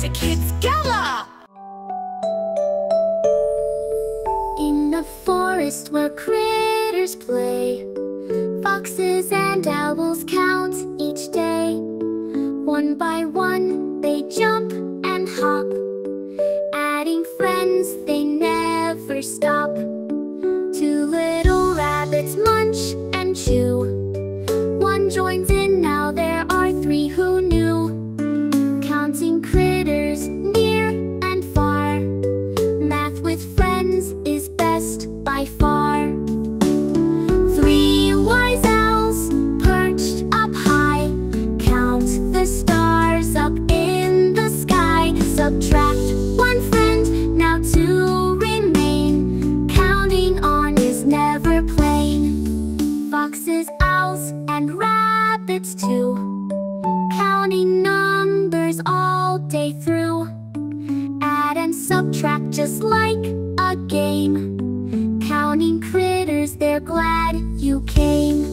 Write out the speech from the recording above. to Kidz Gala! In the forest where critters play, foxes and owls count each day. One by one they jump and hop, adding friends they never stop. Two little rabbits munch and chew, one joins in, now there are three who knew. Counting critters near and far, math with friends is best by far. Three wise owls perched up high, count the stars up in the sky. Subtract one friend, now two remain, counting on is never plain. Foxes, owls, and rabbits too, counting numbers all day through. Add and subtract just like a game, counting critters, they're glad you came.